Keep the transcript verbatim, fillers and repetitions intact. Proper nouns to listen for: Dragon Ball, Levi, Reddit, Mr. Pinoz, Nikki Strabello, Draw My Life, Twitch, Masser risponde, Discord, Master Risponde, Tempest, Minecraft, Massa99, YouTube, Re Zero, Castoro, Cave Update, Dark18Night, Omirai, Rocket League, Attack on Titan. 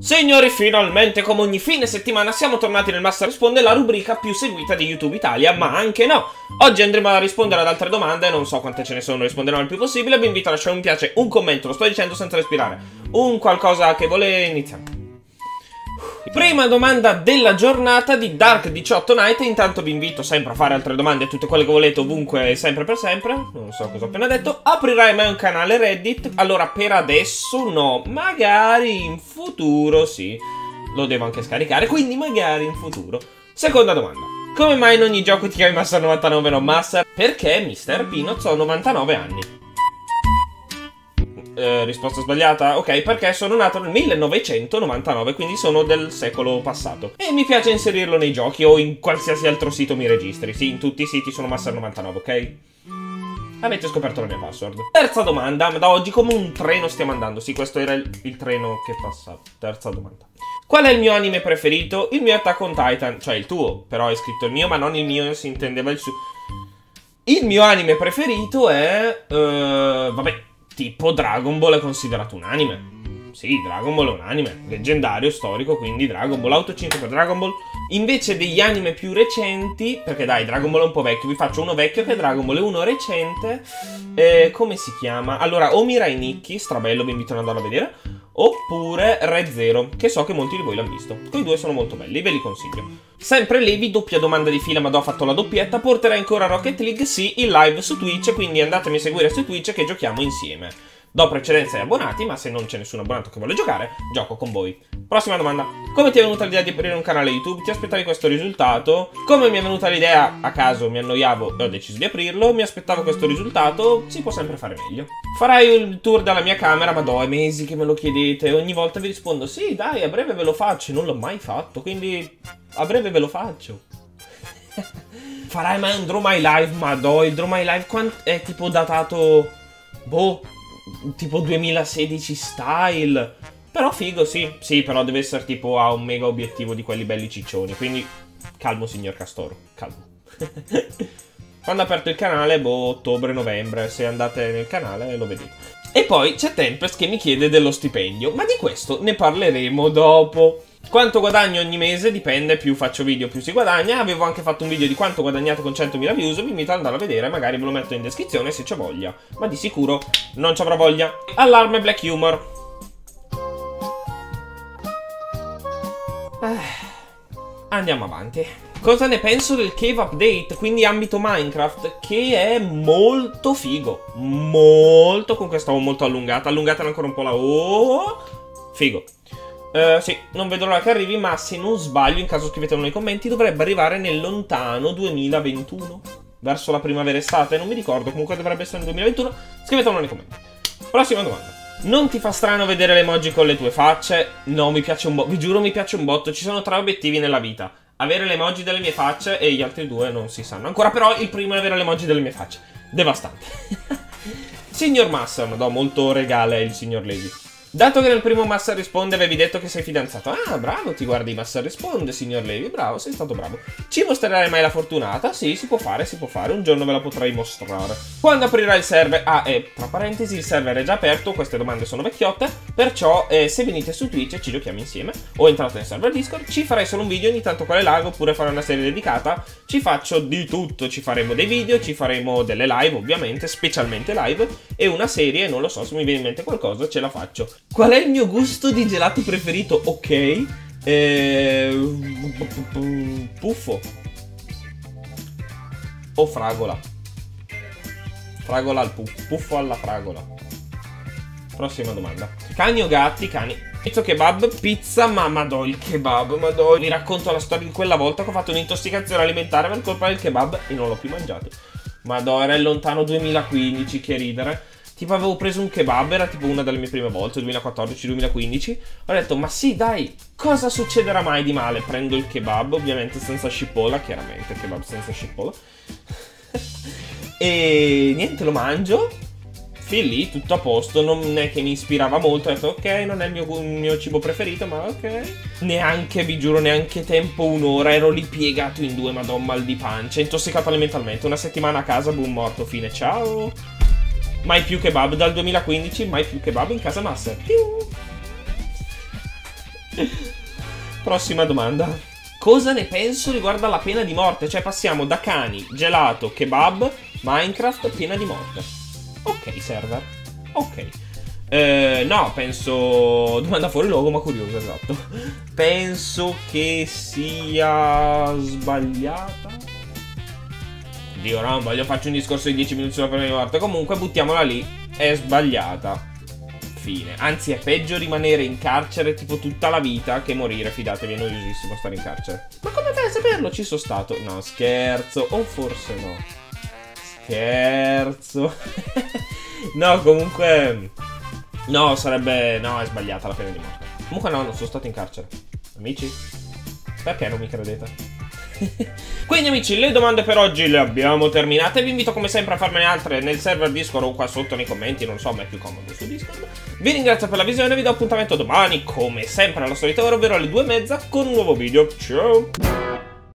Signori, finalmente come ogni fine settimana siamo tornati nel Master Risponde, la rubrica più seguita di YouTube Italia, ma anche no. Oggi andremo a rispondere ad altre domande, non so quante ce ne sono, risponderemo il più possibile. Vi invito a lasciare un piace, un commento, lo sto dicendo senza respirare, un qualcosa che volete, iniziamo. Prima domanda della giornata di Dark diciotto Night, intanto vi invito sempre a fare altre domande, tutte quelle che volete, ovunque, sempre per sempre. Non so cosa ho appena detto. Aprirai mai un canale Reddit? Allora, per adesso no, magari in futuro sì. Lo devo anche scaricare, quindi magari in futuro. Seconda domanda: come mai in ogni gioco ti chiami Massa novantanove non Massa? Perché mister Pinoz ho novantanove anni. Eh, risposta sbagliata? Ok, perché sono nato nel millenovecentonovantanove, quindi sono del secolo passato. E mi piace inserirlo nei giochi o in qualsiasi altro sito mi registri. Sì, in tutti i siti sono Massa novantanove, ok? Avete scoperto la mia password. Terza domanda, ma da oggi come un treno stiamo andando. Sì, questo era il, il treno che passava. Terza domanda: qual è il mio anime preferito? Il mio Attack on Titan, cioè il tuo, però è scritto il mio, ma non il mio, si intendeva il suo. Il mio anime preferito è... Uh, vabbè... tipo Dragon Ball è considerato un anime. Sì, Dragon Ball è un anime leggendario, storico, quindi Dragon Ball. Autocinque per Dragon Ball. Invece degli anime più recenti, perché dai, Dragon Ball è un po' vecchio, vi faccio uno vecchio che è Dragon Ball e uno recente, eh, come si chiama? Allora, Omirai Nikki Strabello, vi invito ad andarlo a vedere, oppure Re Zero, che so che molti di voi l'hanno visto. Quei due sono molto belli, ve li consiglio. Sempre Levi, doppia domanda di fila, ma ho fatto la doppietta. Porterai ancora Rocket League? Sì, in live su Twitch, quindi andatemi a seguire su Twitch che giochiamo insieme. Do precedenza ai abbonati, ma se non c'è nessun abbonato che vuole giocare, gioco con voi. Prossima domanda: come ti è venuta l'idea di aprire un canale YouTube? Ti aspettavi questo risultato? Come mi è venuta l'idea? A caso mi annoiavo e ho deciso di aprirlo. Mi aspettavo questo risultato, si può sempre fare meglio. Farai il tour dalla mia camera? Ma do, è mesi che me lo chiedete. Ogni volta vi rispondo: sì, dai, a breve ve lo faccio. Non l'ho mai fatto, quindi a breve ve lo faccio. Farai mai un Draw My Life? Ma do, il Draw My Life è tipo datato... boh... tipo duemilasedici style. Però figo, sì. Sì, però deve essere tipo a un mega obiettivo di quelli belli ciccioni. Quindi calmo signor Castoro, calmo. Quando ho aperto il canale, boh, ottobre-novembre. Se andate nel canale lo vedete. E poi c'è Tempest che mi chiede dello stipendio, ma di questo ne parleremo dopo. Quanto guadagno ogni mese? Dipende, più faccio video più si guadagna. Avevo anche fatto un video di quanto ho guadagnato con centomila views, vi invito ad andare a vedere, magari ve lo metto in descrizione se c'ho voglia, ma di sicuro non ci avrò voglia. Allarme black humor. Andiamo avanti. Cosa ne penso del Cave Update, quindi ambito Minecraft, che è molto figo, molto, con questa O molto allungata, allungatela ancora un po' la O, figo. Uh, sì, non vedo l'ora che arrivi, ma se non sbaglio, in caso scrivetelo nei commenti, dovrebbe arrivare nel lontano duemilaventuno, verso la primavera-estate, non mi ricordo, comunque dovrebbe essere nel duemilaventuno, scrivetelo nei commenti. Prossima domanda: non ti fa strano vedere le emoji con le tue facce? No, mi piace un botto, vi giuro mi piace un botto, ci sono tre obiettivi nella vita: avere le emoji delle mie facce, e gli altri due non si sanno ancora, però il primo è avere le emoji delle mie facce, devastante. Signor Massa, ma do, molto regale il signor Levi. Dato che nel primo Massa Risponde avevi detto che sei fidanzato. Ah, bravo, ti guardi Massa Risponde, signor Levi, bravo, sei stato bravo. Ci mostrerai mai la fortunata? Sì, si può fare, si può fare, un giorno ve la potrei mostrare. Quando aprirai il server? Ah, e tra parentesi, il server è già aperto, queste domande sono vecchiotte, perciò eh, se venite su Twitch e ci giochiamo insieme, o entrate nel server Discord, ci farei solo un video ogni tanto con le live, oppure farò una serie dedicata, ci faccio di tutto, ci faremo dei video, ci faremo delle live, ovviamente, specialmente live, e una serie, non lo so, se mi viene in mente qualcosa, ce la faccio. Qual è il mio gusto di gelato preferito? Ok, eh, puffo o fragola. Fragola al puffo, puffo alla fragola. Prossima domanda: cani o gatti? Cani. Pizza kebab? Pizza, ma madò il kebab, madò. Vi racconto la storia di quella volta che ho fatto un'intossicazione alimentare per colpa del kebab e non l'ho più mangiato. Madò, era il lontano duemilaquindici, che ridere. Tipo avevo preso un kebab, era tipo una delle mie prime volte, duemilaquattordici duemilaquindici. Ho detto, ma sì dai, cosa succederà mai di male? Prendo il kebab, ovviamente senza cipolla, chiaramente, kebab senza cipolla. E niente, lo mangio. Fin lì, tutto a posto, non è che mi ispirava molto. Ho detto, ok, non è il mio, il mio cibo preferito, ma ok. Neanche, vi giuro, neanche tempo, un'ora, ero lì piegato in due, madonna, mal di pancia, intossicato alimentalmente. Una settimana a casa, boom, morto, fine, ciao. Mai più kebab, dal duemilaquindici mai più kebab in casa Massa. Prossima domanda. Cosa ne penso riguardo alla pena di morte? Cioè passiamo da cani, gelato, kebab, Minecraft, pena di morte. Ok, server. Ok. Eh, no, penso... Domanda fuori luogo, ma curiosa, esatto. Penso che sia sbagliata. Dio, no, voglio farci un discorso di dieci minuti sulla pena di morte. Comunque, buttiamola lì. È sbagliata. Fine. Anzi, è peggio rimanere in carcere tipo tutta la vita che morire, fidatevi, è noiosissimo stare in carcere. Ma come fai a saperlo? Ci sono stato. No, scherzo. O forse no. Scherzo. No, comunque... No, sarebbe... No, è sbagliata la pena di morte. Comunque no, non sono stato in carcere. Amici? Perché non mi credete? Quindi amici, le domande per oggi le abbiamo terminate. Vi invito come sempre a farmene altre nel server Discord o qua sotto nei commenti, non so, ma è più comodo su Discord. Vi ringrazio per la visione, vi do appuntamento domani come sempre alla solita ora, ovvero alle due e mezza con un nuovo video. Ciao.